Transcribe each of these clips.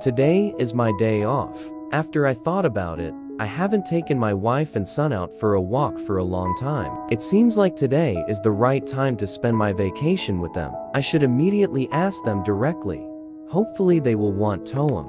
Today is my day off. After I thought about it, I haven't taken my wife and son out for a walk for a long time. It seems like today is the right time to spend my vacation with them. I should immediately ask them directly. Hopefully they will want Toem.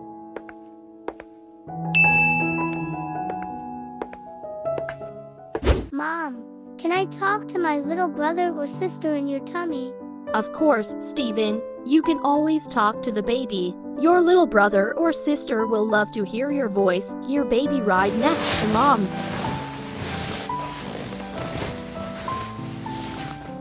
Mom, can I talk to my little brother or sister in your tummy? Of course, Steven. You can always talk to the baby. Your little brother or sister will love to hear your voice. Hear baby ride next to mom.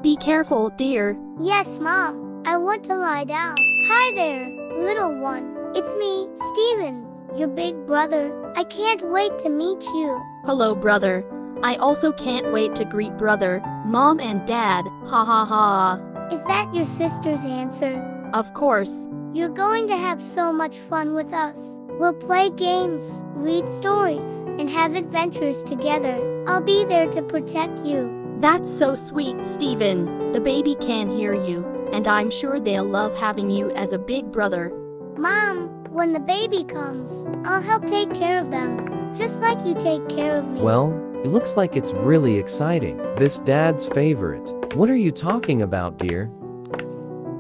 Be careful, dear. Yes, mom. I want to lie down. Hi there, little one. It's me, Steven, your big brother. I can't wait to meet you. Hello, brother. I also can't wait to greet brother, mom and dad. Ha ha ha. Is that your sister's answer? Of course. You're going to have so much fun with us. We'll play games, read stories, and have adventures together. I'll be there to protect you. That's so sweet, Steven. The baby can hear you, and I'm sure they'll love having you as a big brother. Mom, when the baby comes, I'll help take care of them, just like you take care of me. Well, it looks like it's really exciting. This dad's favorite. What are you talking about, dear?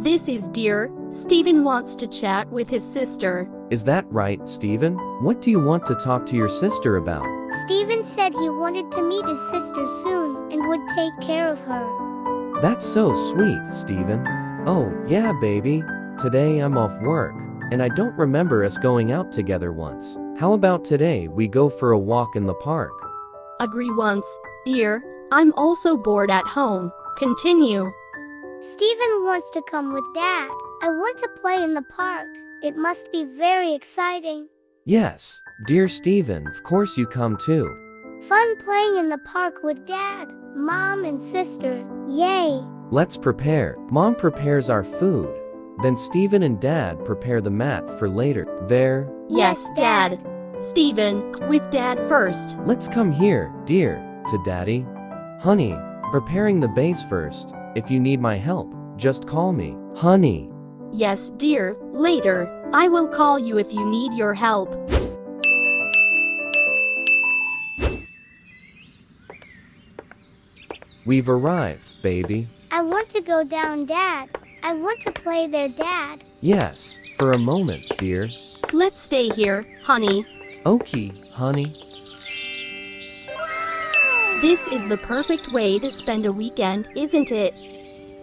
This is dear. Steven wants to chat with his sister. Is that right, Steven? What do you want to talk to your sister about? Steven said he wanted to meet his sister soon and would take care of her. That's so sweet, Steven. Oh, yeah, baby. Today I'm off work, and I don't remember us going out together once. How about today we go for a walk in the park? Agree once, dear. I'm also bored at home. Continue. Steven wants to come with Dad. I want to play in the park. It must be very exciting. Yes, dear Steven, of course you come too. Fun playing in the park with Dad, Mom, and sister. Yay! Let's prepare. Mom prepares our food. Then Steven and Dad prepare the mat for later. There. Yes, Dad. Steven, with Dad first. Let's come here, dear, to Daddy. Honey. Preparing the base first. If you need my help, just call me, honey. Yes, dear. Later. I will call you if you need your help. We've arrived, baby. I want to go down, Dad. I want to play there, Dad. Yes, for a moment, dear. Let's stay here, honey. Okay, honey. This is the perfect way to spend a weekend, isn't it?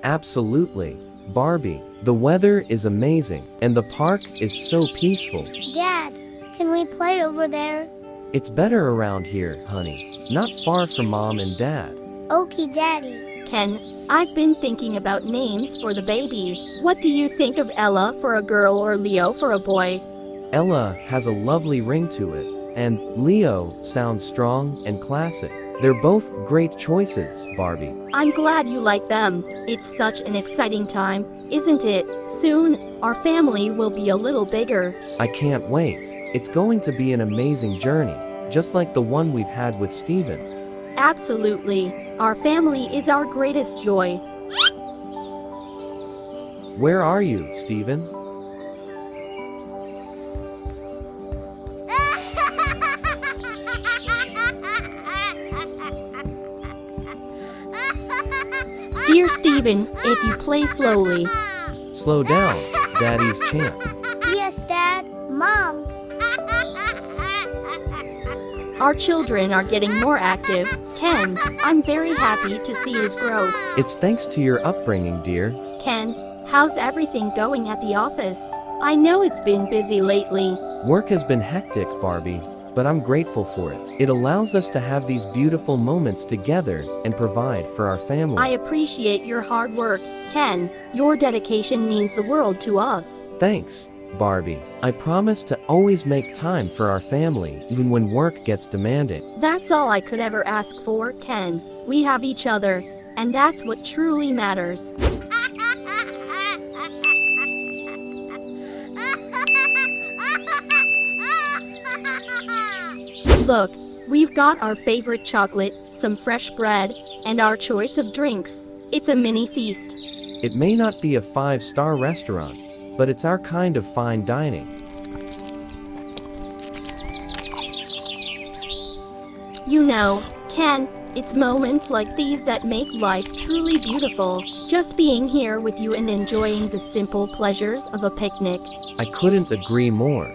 Absolutely, Barbie. The weather is amazing, and the park is so peaceful. Dad, can we play over there? It's better around here, honey. Not far from Mom and Dad. Okay, Daddy. Ken, I've been thinking about names for the baby. What do you think of Ella for a girl or Leo for a boy? Ella has a lovely ring to it, and Leo sounds strong and classic. They're both great choices, Barbie. I'm glad you like them. It's such an exciting time, isn't it? Soon, our family will be a little bigger. I can't wait. It's going to be an amazing journey, just like the one we've had with Steven. Absolutely. Our family is our greatest joy. Where are you, Steven? Dear Steven, if you play slowly. Slow down, Daddy's champ. Yes, Dad. Mom. Our children are getting more active. Ken, I'm very happy to see his growth. It's thanks to your upbringing, dear. Ken, how's everything going at the office? I know it's been busy lately. Work has been hectic, Barbie, but I'm grateful for it. It allows us to have these beautiful moments together and provide for our family. I appreciate your hard work, Ken. Your dedication means the world to us. Thanks, Barbie. I promise to always make time for our family, even when work gets demanding. That's all I could ever ask for, Ken. We have each other, and that's what truly matters. Look, we've got our favorite chocolate, some fresh bread, and our choice of drinks. It's a mini feast. It may not be a five-star restaurant, but it's our kind of fine dining. You know, Ken, it's moments like these that make life truly beautiful. Just being here with you and enjoying the simple pleasures of a picnic. I couldn't agree more.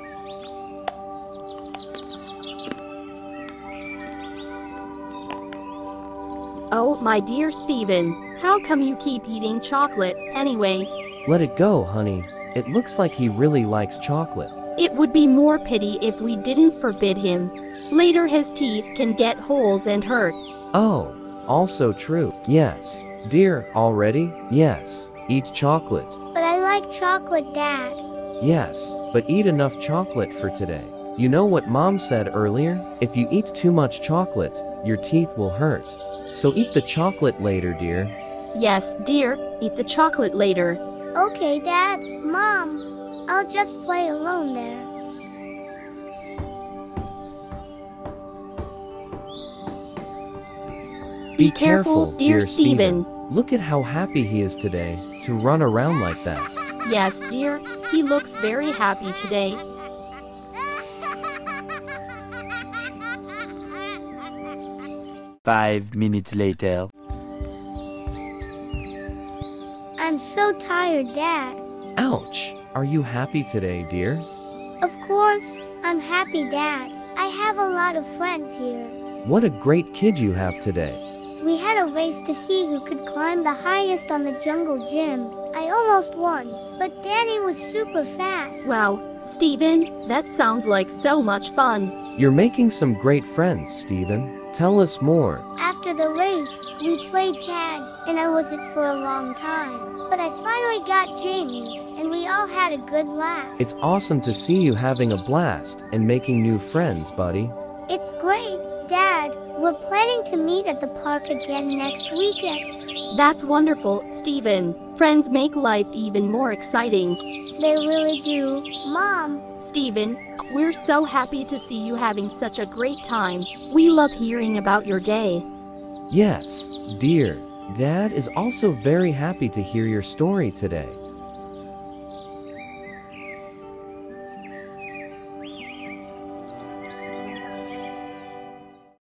Oh, my dear Steven, how come you keep eating chocolate, anyway? Let it go, honey. It looks like he really likes chocolate. It would be more pity if we didn't forbid him. Later his teeth can get holes and hurt. Oh, also true. Yes. Dear, already? Yes. Eat chocolate. But I like chocolate, Dad. Yes, but eat enough chocolate for today. You know what Mom said earlier? If you eat too much chocolate, your teeth will hurt. So eat the chocolate later, dear. Yes, dear, eat the chocolate later. Okay, Dad. Mom, I'll just play alone there. Be careful, dear Steven. Look at how happy he is today, to run around like that. Yes, dear. He looks very happy today. Five minutes later. I'm so tired, Dad. Ouch. Are you happy today, dear? Of course. I'm happy, Dad. I have a lot of friends here. What a great kid you have today. We had a race to see who could climb the highest on the jungle gym. I almost won, but Daddy was super fast. Wow, Steven, that sounds like so much fun. You're making some great friends, Steven. Tell us more. After the race, we played tag, and I wasn't for a long time. But I finally got Jamie, and we all had a good laugh. It's awesome to see you having a blast and making new friends, buddy. It's great, Dad. We're planning to meet at the park again next weekend. That's wonderful, Steven. Friends make life even more exciting. They really do, Mom. Steven, we're so happy to see you having such a great time. We love hearing about your day. Yes, dear. Dad is also very happy to hear your story today.